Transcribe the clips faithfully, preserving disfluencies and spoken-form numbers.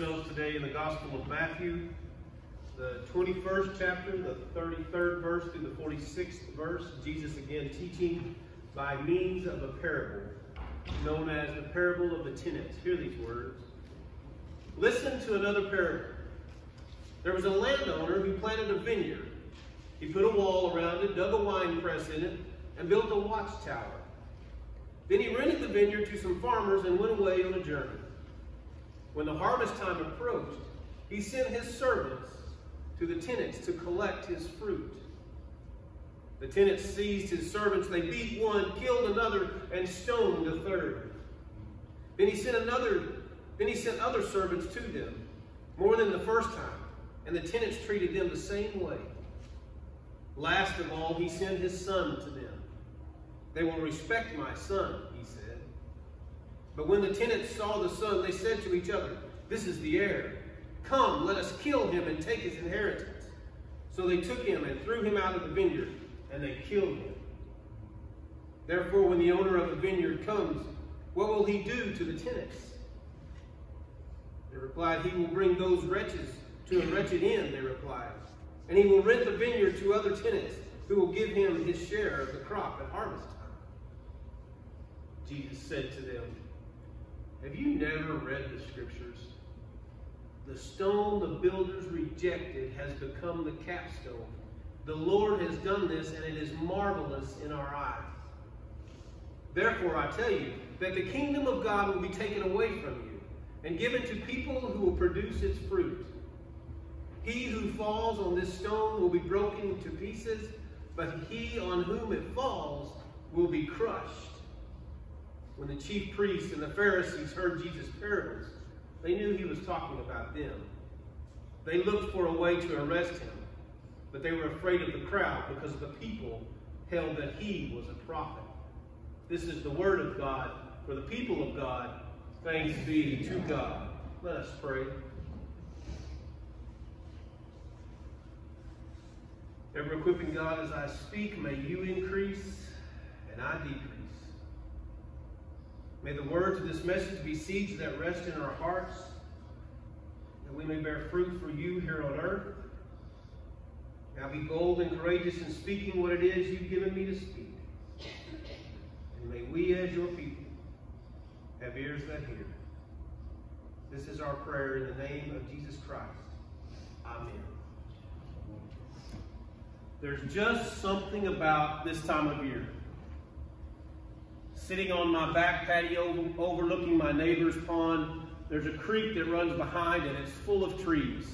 ourselves today in the Gospel of Matthew, the twenty-first chapter, the thirty-third verse through the forty-sixth verse. Jesus again teaching by means of a parable known as the parable of the tenants. Hear these words. Listen to another parable. There was a landowner who planted a vineyard. He put a wall around it, dug a wine press in it, and built a watchtower. Then he rented the vineyard to some farmers and went away on a journey. When the harvest time approached, he sent his servants to the tenants to collect his fruit. The tenants seized his servants. They beat one, killed another, and stoned a third. Then he sent another, then he sent other servants to them, more than the first time, and the tenants treated them the same way. Last of all, he sent his son to them. They will respect my son, he said. But when the tenants saw the son, they said to each other, this is the heir. Come, let us kill him and take his inheritance. So they took him and threw him out of the vineyard, and they killed him. Therefore, when the owner of the vineyard comes, what will he do to the tenants? They replied, he will bring those wretches to a wretched end, they replied. And he will rent the vineyard to other tenants who will give him his share of the crop at harvest time. Jesus said to them, have you never read the scriptures? The stone the builders rejected has become the capstone. The Lord has done this, and it is marvelous in our eyes. Therefore I tell you that the kingdom of God will be taken away from you and given to people who will produce its fruit. He who falls on this stone will be broken to pieces, but he on whom it falls will be crushed. When the chief priests and the Pharisees heard Jesus' parables, they knew he was talking about them. They looked for a way to arrest him, but they were afraid of the crowd because the people held that he was a prophet. This is the word of God for the people of God. Thanks be to God. Let us pray. Ever equipping God as I speak, may you increase and I decrease. May the words of this message be seeds that rest in our hearts, that we may bear fruit for you here on earth. Now be bold and courageous in speaking what it is you've given me to speak. And may we as your people have ears that hear. This is our prayer in the name of Jesus Christ. Amen. There's just something about this time of year. Sitting on my back patio overlooking my neighbor's pond, there's a creek that runs behind and it's full of trees.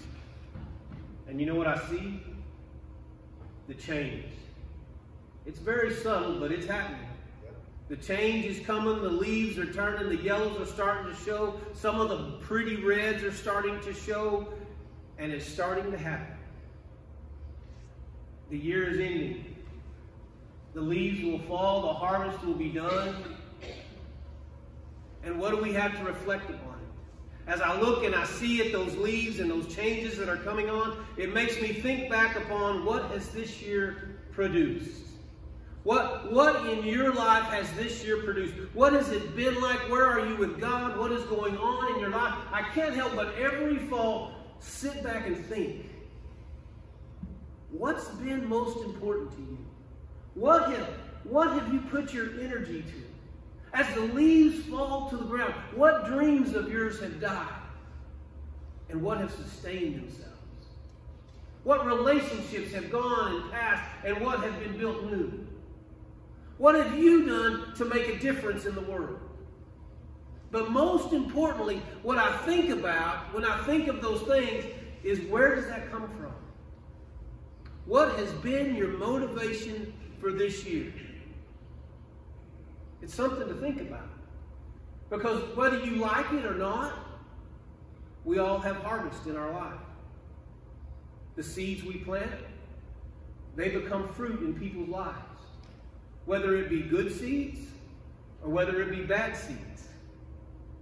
And you know what I see? The change. It's very subtle, but it's happening. The change is coming, the leaves are turning, the yellows are starting to show, some of the pretty reds are starting to show, and it's starting to happen. The year is ending. The leaves will fall, the harvest will be done. And what do we have to reflect upon? As I look and I see at those leaves and those changes that are coming on, it makes me think back upon what has this year produced? What, what in your life has this year produced? What has it been like? Where are you with God? What is going on in your life? I can't help but every fall sit back and think. What's been most important to you? What have, what have you put your energy to? As the leaves fall to the ground, what dreams of yours have died? And what have sustained themselves? What relationships have gone and passed, and what have been built new? What have you done to make a difference in the world? But most importantly, what I think about when I think of those things is, where does that come from? What has been your motivation for this year? It's something to think about. Because whether you like it or not, we all have harvest in our life. The seeds we plant, they become fruit in people's lives. Whether it be good seeds or whether it be bad seeds.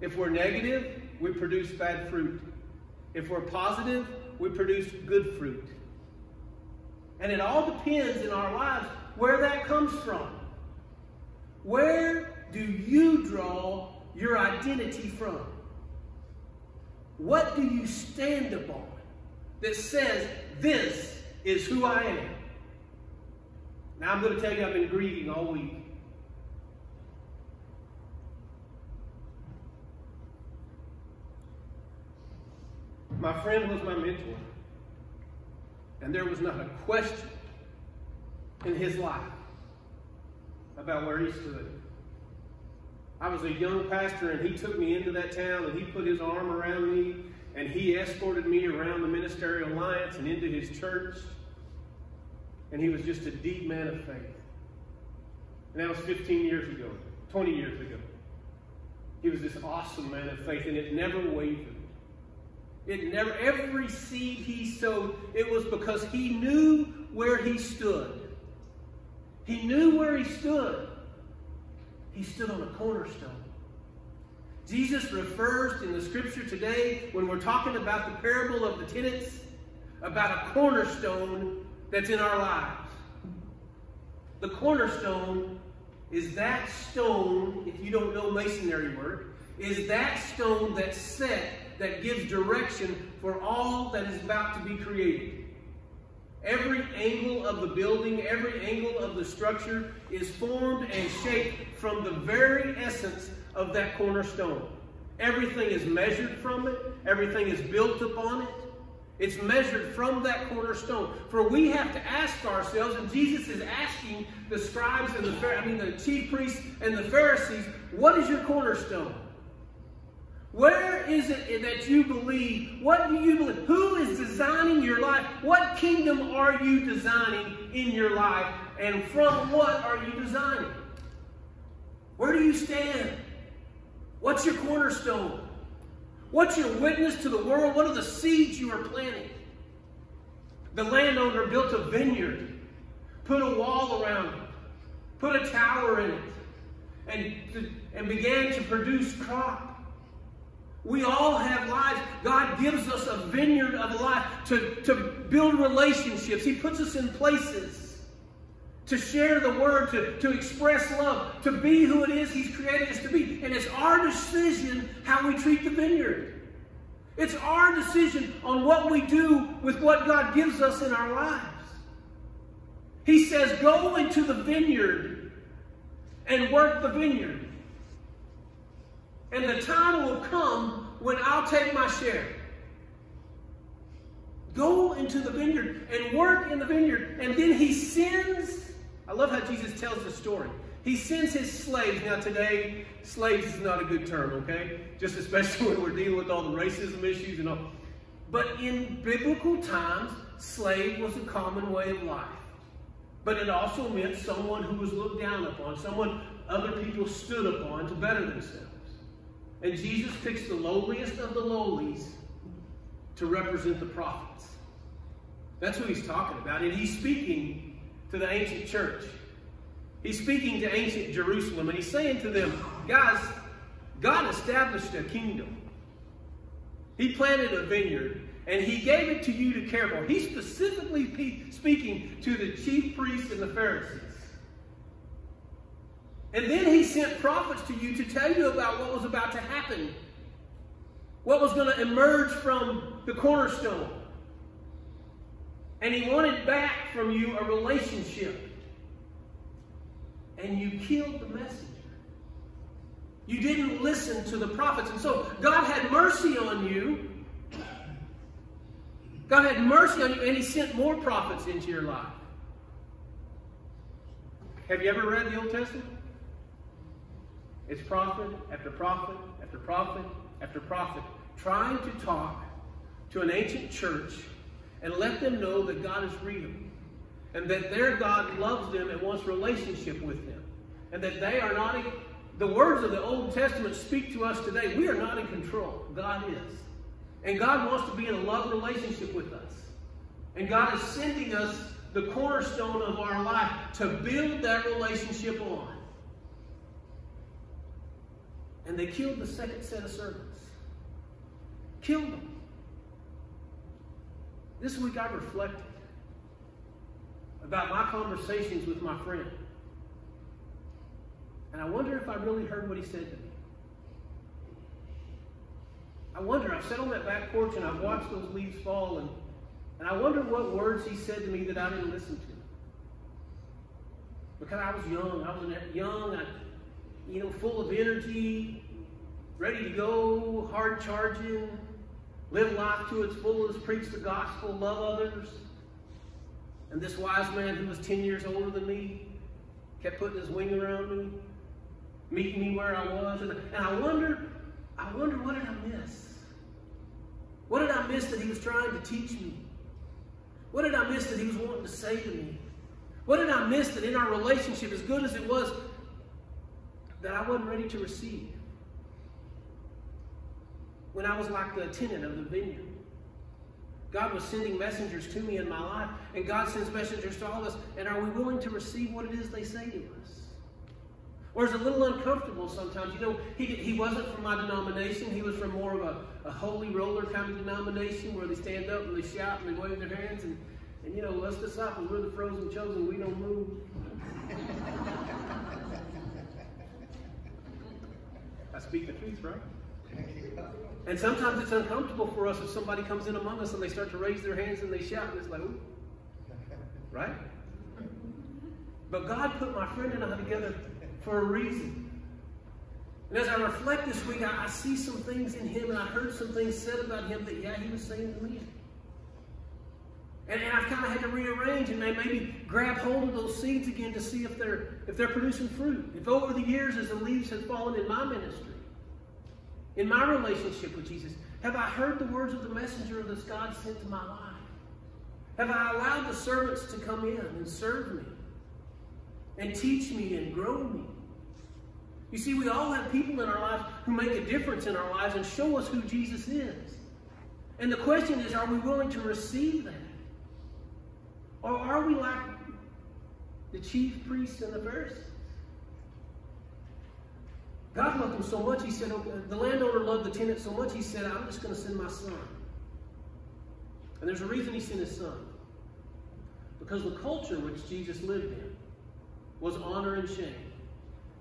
If we're negative, we produce bad fruit. If we're positive, we produce good fruit. And it all depends in our lives where that comes from. Where do you draw your identity from? What do you stand upon that says, this is who I am? Now, I'm going to tell you, I've been grieving all week. My friend was my mentor, and there was not a question in his life about where he stood. I was a young pastor, and he took me into that town, and he put his arm around me, and he escorted me around the Ministerial Alliance and into his church. And he was just a deep man of faith. And that was fifteen years ago, twenty years ago. He was this awesome man of faith, and it never wavered. It never, every seed he sowed, it was because he knew where he stood. He knew where he stood. He stood on a cornerstone. Jesus refers in the scripture today, when we're talking about the parable of the tenants, about a cornerstone that's in our lives. The cornerstone is that stone, if you don't know masonry work, is that stone that's set, that gives direction for all that is about to be created. Every angle of the building, every angle of the structure is formed and shaped from the very essence of that cornerstone. Everything is measured from it. Everything is built upon it. It's measured from that cornerstone. For we have to ask ourselves, and Jesus is asking the scribes and the, I mean, the chief priests and the Pharisees, what is your cornerstone? Where is it that you believe? What do you believe? Who is designing your life? What kingdom are you designing in your life? And from what are you designing? Where do you stand? What's your cornerstone? What's your witness to the world? What are the seeds you are planting? The landowner built a vineyard, put a wall around it, put a tower in it, and, and began to produce crops. We all have lives. God gives us a vineyard of life to, to build relationships. He puts us in places to share the word, to, to express love, to be who it is He's created us to be. And it's our decision how we treat the vineyard. It's our decision on what we do with what God gives us in our lives. He says, go into the vineyard and work the vineyard. And the time will come when I'll take my share. Go into the vineyard and work in the vineyard. And then he sends, I love how Jesus tells the story. He sends his slaves. Now today, slaves is not a good term, okay? Just especially when we're dealing with all the racism issues and all. But in biblical times, slave was a common way of life. But it also meant someone who was looked down upon, someone other people stood upon to better themselves. And Jesus picks the lowliest of the lowlies to represent the prophets. That's who he's talking about. And he's speaking to the ancient church. He's speaking to ancient Jerusalem. And he's saying to them, guys, God established a kingdom. He planted a vineyard. And he gave it to you to care for. He's specifically speaking to the chief priests and the Pharisees. And then he sent prophets to you to tell you about what was about to happen. What was going to emerge from the cornerstone. And he wanted back from you a relationship. And you killed the messenger. You didn't listen to the prophets. And so God had mercy on you. God had mercy on you, and he sent more prophets into your life. Have you ever read the Old Testament? It's prophet after prophet after prophet after prophet trying to talk to an ancient church and let them know that God is real and that their God loves them and wants relationship with them and that they are not in, the words of the Old Testament speak to us today. We are not in control. God is. And God wants to be in a love relationship with us. And God is sending us the cornerstone of our life to build that relationship on. And they killed the second set of servants. Killed them. This week I reflected about my conversations with my friend. And I wonder if I really heard what he said to me. I wonder, I've sat on that back porch and I've watched those leaves fall, and, and I wonder what words he said to me that I didn't listen to. Because I was young, I was young, I, you know, full of energy, ready to go, hard charging, live life to its fullest, preach the gospel, love others. And this wise man who was ten years older than me kept putting his wing around me, meeting me where I was. And, and I wonder, I wonder, what did I miss? What did I miss that he was trying to teach me? What did I miss that he was wanting to say to me? What did I miss that in our relationship, as good as it was, that I wasn't ready to receive? When I was like the tenant of the vineyard, God was sending messengers to me in my life, and God sends messengers to all of us, and are we willing to receive what it is they say to us? Or is it a little uncomfortable sometimes? You know, he, he wasn't from my denomination. He was from more of a, a holy roller kind of denomination where they stand up and they shout and they wave their hands, and, and you know, us disciples, we're the frozen chosen, we don't move. I speak the truth, right? And sometimes it's uncomfortable for us if somebody comes in among us and they start to raise their hands and they shout, and it's like, ooh, right? But God put my friend and I together for a reason. And as I reflect this week, I, I see some things in him, and I heard some things said about him that, yeah, he was saying to me. And, and I've kind of had to rearrange and maybe grab hold of those seeds again to see if they're, if they're producing fruit. If over the years, as the leaves have fallen in my ministry, in my relationship with Jesus, have I heard the words of the messenger that God sent to my life? Have I allowed the servants to come in and serve me and teach me and grow me? You see, we all have people in our lives who make a difference in our lives and show us who Jesus is. And the question is, are we willing to receive that? Or are we like the chief priests and the Pharisees? God loved them so much, he said, the landowner loved the tenant so much, he said, I'm just going to send my son. And there's a reason he sent his son. Because the culture which Jesus lived in was honor and shame.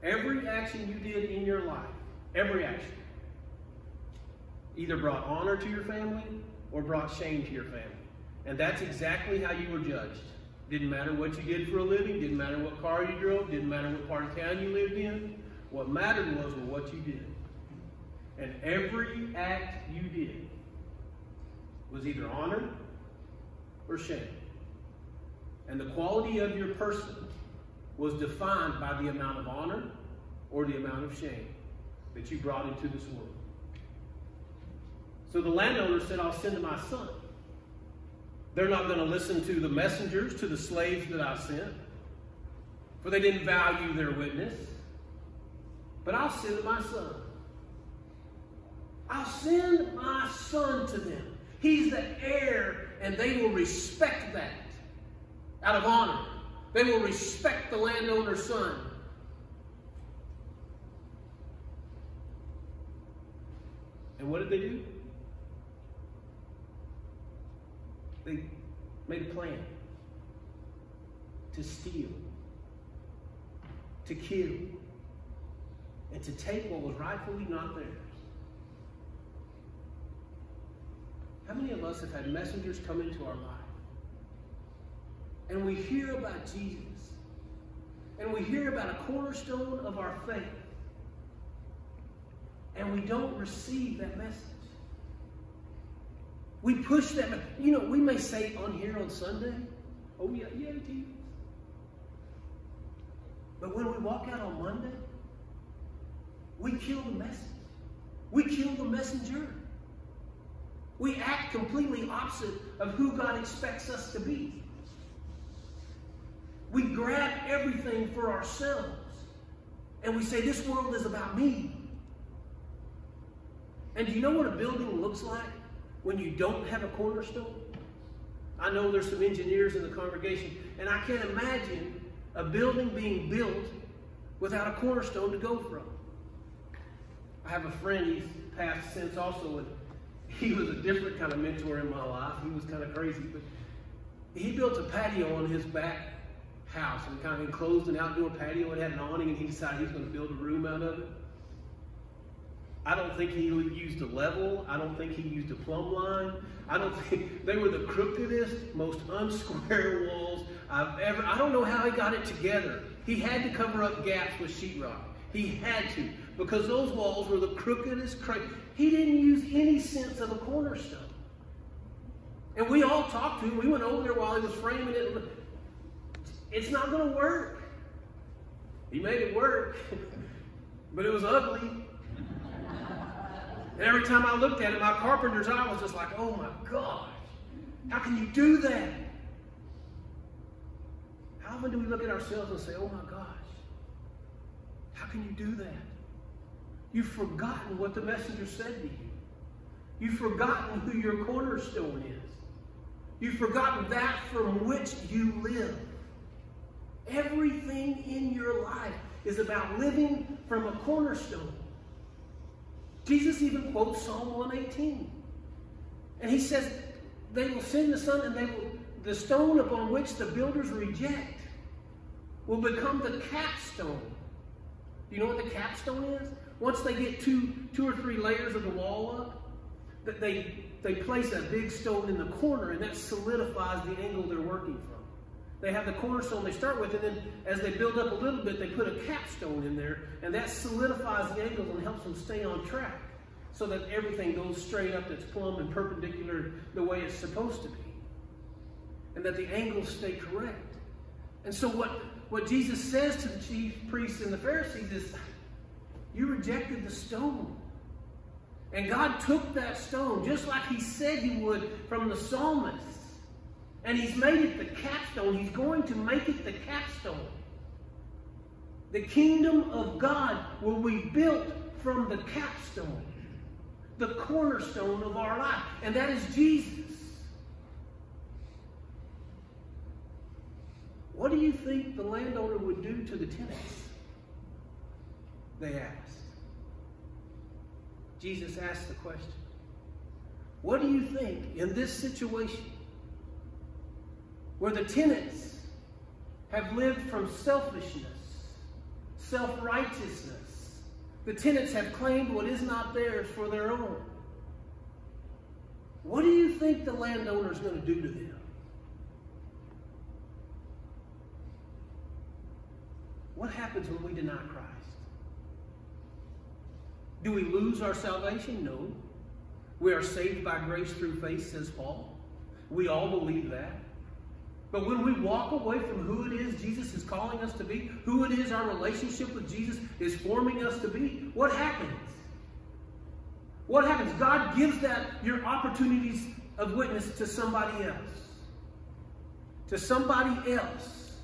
Every action you did in your life, every action, either brought honor to your family or brought shame to your family. And that's exactly how you were judged. Didn't matter what you did for a living, didn't matter what car you drove, didn't matter what part of town you lived in. What mattered was what you did. And every act you did was either honor or shame. And the quality of your person was defined by the amount of honor or the amount of shame that you brought into this world. So the landowner said, I'll send my son. They're not going to listen to the messengers, to the slaves that I sent, for they didn't value their witness. But I'll send my son. I'll send my son to them. He's the heir, and they will respect that out of honor. They will respect the landowner's son. And what did they do? They made a plan to steal, to kill, and to take what was rightfully not theirs. How many of us have had messengers come into our life? And we hear about Jesus. And we hear about a cornerstone of our faith. And we don't receive that message. We push that. You know, we may say on here on Sunday, oh yeah, yeah, Jesus. But when we walk out on Monday, we kill the message. We kill the messenger. We act completely opposite of who God expects us to be. We grab everything for ourselves. And we say, this world is about me. And do you know what a building looks like when you don't have a cornerstone? I know there's some engineers in the congregation, and I can't imagine a building being built without a cornerstone to go from. I have a friend, he's passed since also, and he was a different kind of mentor in my life. He was kind of crazy, but he built a patio on his back house, and kind of enclosed an outdoor patio. It had an awning, and he decided he was going to build a room out of it. I don't think he used a level. I don't think he used a plumb line. I don't think, they were the crookedest, most unsquare walls I've ever, I don't know how he got it together. He had to cover up gaps with sheetrock. He had to, because those walls were the crookedest, cra he didn't use any sense of a cornerstone. And we all talked to him. We went over there while he was framing it. It's not going to work. He made it work, but it was ugly. And every time I looked at it, my carpenter's eye was just like, oh my gosh, how can you do that? How often do we look at ourselves and say, oh my gosh, how can you do that? You've forgotten what the messenger said to you. You've forgotten who your cornerstone is. You've forgotten that from which you live. Everything in your life is about living from a cornerstone. Jesus even quotes Psalm one eighteen. And he says, they will send the son and they will, the stone upon which the builders reject will become the capstone. Do you know what the capstone is? Once they get two, two or three layers of the wall up, that they, they place a big stone in the corner, and that solidifies the angle they're working from. They have the cornerstone they start with, and then as they build up a little bit, they put a capstone in there, and that solidifies the angles and helps them stay on track so that everything goes straight up, that's plumb and perpendicular the way it's supposed to be, and that the angles stay correct. And so what, what Jesus says to the chief priests and the Pharisees is, you rejected the stone. And God took that stone, just like he said he would from the psalmist, and he's made it the capstone. He's going to make it the capstone. The kingdom of God will be built from the capstone, the cornerstone of our life, and that is Jesus. What do you think the landowner would do to the tenants? They asked. Jesus asked the question, what do you think in this situation where the tenants have lived from selfishness, self-righteousness, the tenants have claimed what is not theirs for their own? What do you think the landowner is going to do to them? What happens when we deny Christ? Do we lose our salvation? No. We are saved by grace through faith, says Paul. We all believe that. But when we walk away from who it is Jesus is calling us to be, who it is our relationship with Jesus is forming us to be, what happens? What happens? God gives that, your opportunities of witness, to somebody else. To somebody else.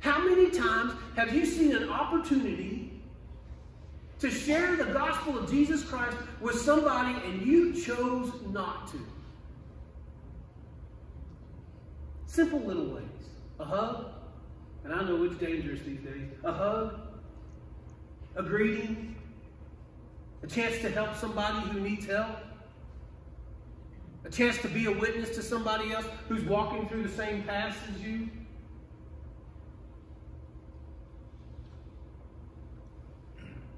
How many times have you seen an opportunity to share the gospel of Jesus Christ with somebody and you chose not to? Simple little ways. A hug, and I know it's dangerous these days. A hug, a greeting, a chance to help somebody who needs help, a chance to be a witness to somebody else who's walking through the same paths as you.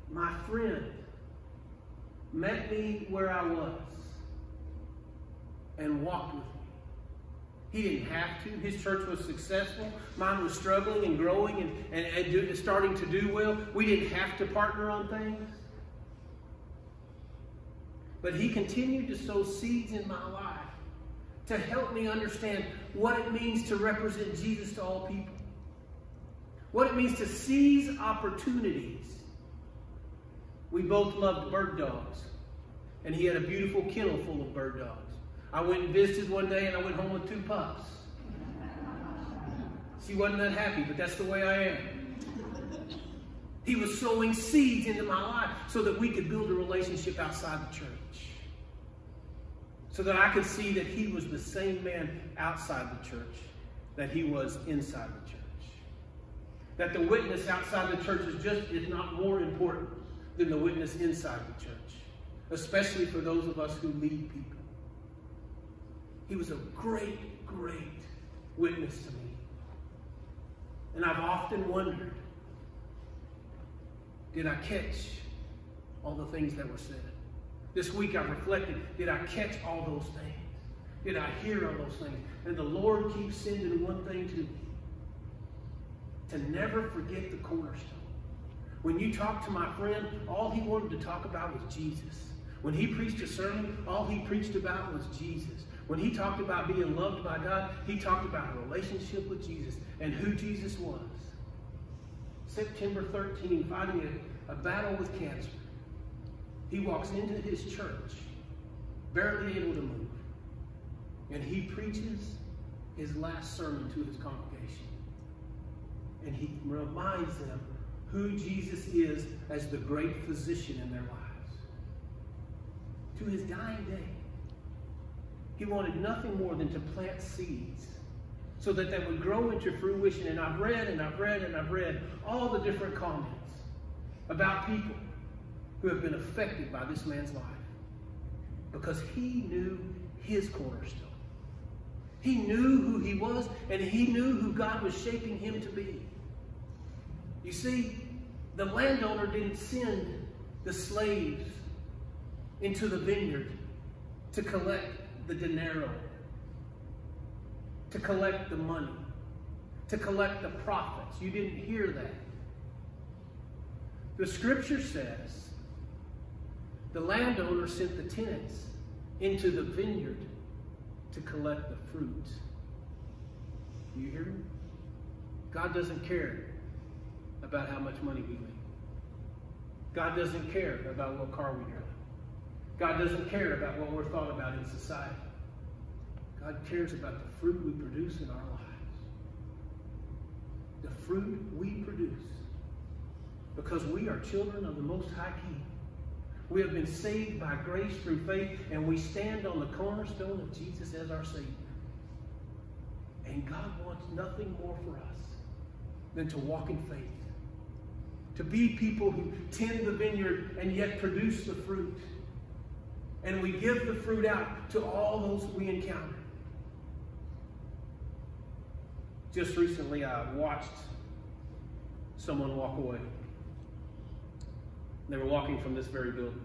My friend met me where I was and walked with me. He didn't have to. His church was successful. Mine was struggling and growing and, and, and do, starting to do well. We didn't have to partner on things. But he continued to sow seeds in my life to help me understand what it means to represent Jesus to all people. What it means to seize opportunities. We both loved bird dogs, and he had a beautiful kennel full of bird dogs. I went and visited one day, and I went home with two pups. She wasn't that happy, but that's the way I am. He was sowing seeds into my life so that we could build a relationship outside the church, so that I could see that he was the same man outside the church that he was inside the church, that the witness outside the church is just, if not more important than the witness inside the church, especially for those of us who lead people. He was a great, great witness to me. And I've often wondered, did I catch all the things that were said? This week I reflected, did I catch all those things? Did I hear all those things? And the Lord keeps sending one thing to me. To never forget the cornerstone. When you talk to my friend, all he wanted to talk about was Jesus. When he preached a sermon, all he preached about was Jesus. When he talked about being loved by God, he talked about a relationship with Jesus and who Jesus was. September thirteenth, fighting a, a battle with cancer. He walks into his church, barely able to move. And he preaches his last sermon to his congregation. And he reminds them who Jesus is as the great physician in their lives. To his dying day, he wanted nothing more than to plant seeds so that they would grow into fruition. And I've read and I've read and I've read all the different comments about people who have been affected by this man's life, because he knew his cornerstone. He knew who he was, and he knew who God was shaping him to be. You see, the landowner didn't send the slaves into the vineyard to collect the denaro, to collect the money, to collect the profits. You didn't hear that. The scripture says the landowner sent the tenants into the vineyard to collect the fruit. Do you hear me? God doesn't care about how much money we make. God doesn't care about what car we drive. God doesn't care about what we're thought about in society. God cares about the fruit we produce in our lives. The fruit we produce. Because we are children of the Most High King. We have been saved by grace through faith, and we stand on the cornerstone of Jesus as our Savior. And God wants nothing more for us than to walk in faith. To be people who tend the vineyard and yet produce the fruit. And we give the fruit out to all those we encounter. Just recently, I watched someone walk away. They were walking from this very building.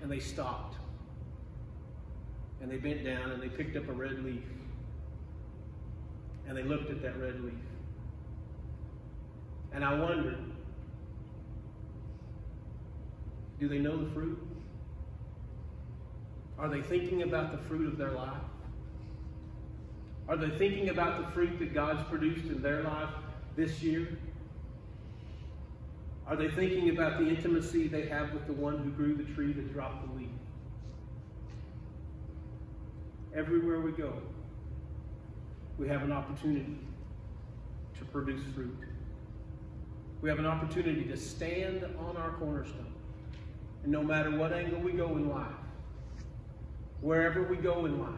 And they stopped. And they bent down and they picked up a red leaf. And they looked at that red leaf. And I wondered, do they know the fruit? Are they thinking about the fruit of their life? Are they thinking about the fruit that God's produced in their life this year? Are they thinking about the intimacy they have with the one who grew the tree that dropped the leaf? Everywhere we go, we have an opportunity to produce fruit. We have an opportunity to stand on our cornerstone. And no matter what angle we go in life, wherever we go in life,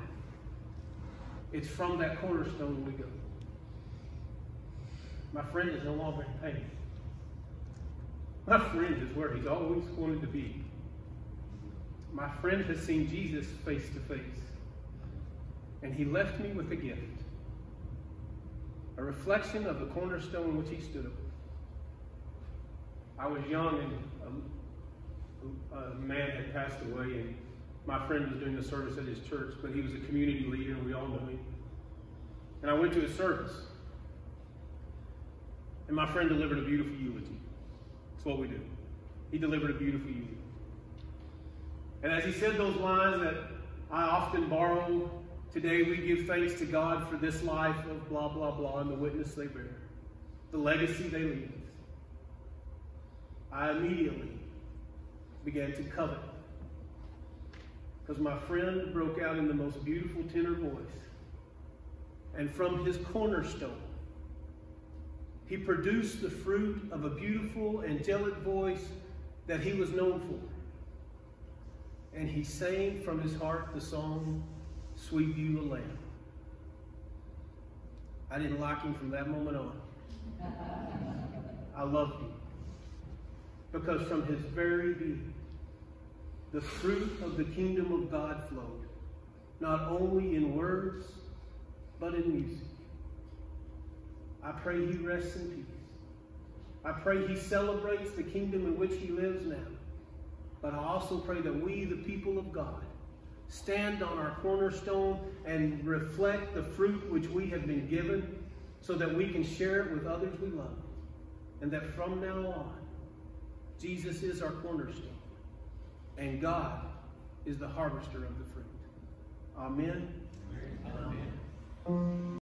it's from that cornerstone we go. My friend is no longer in pain. My friend is where he's always wanted to be. My friend has seen Jesus face to face. And he left me with a gift. A reflection of the cornerstone which he stood upon. I was young, and a, a man had passed away, and my friend was doing a service at his church, but he was a community leader, and we all know him. And I went to his service. And my friend delivered a beautiful eulogy. What we do. He delivered a beautiful eulogy. And as he said those lines that I often borrow, today we give thanks to God for this life of blah, blah, blah, and the witness they bear, the legacy they leave. I immediately began to covet, because my friend broke out in the most beautiful tenor voice. And from his cornerstone, he produced the fruit of a beautiful, angelic voice that he was known for. And he sang from his heart the song, Sweep You a Lamb. I didn't like him from that moment on. I loved him. Because from his very being, the fruit of the kingdom of God flowed, not only in words, but in music. I pray he rests in peace. I pray he celebrates the kingdom in which he lives now, but I also pray that we, the people of God, stand on our cornerstone and reflect the fruit which we have been given so that we can share it with others we love. And that from now on, Jesus is our cornerstone and God is the harvester of the fruit. Amen. Amen. Amen.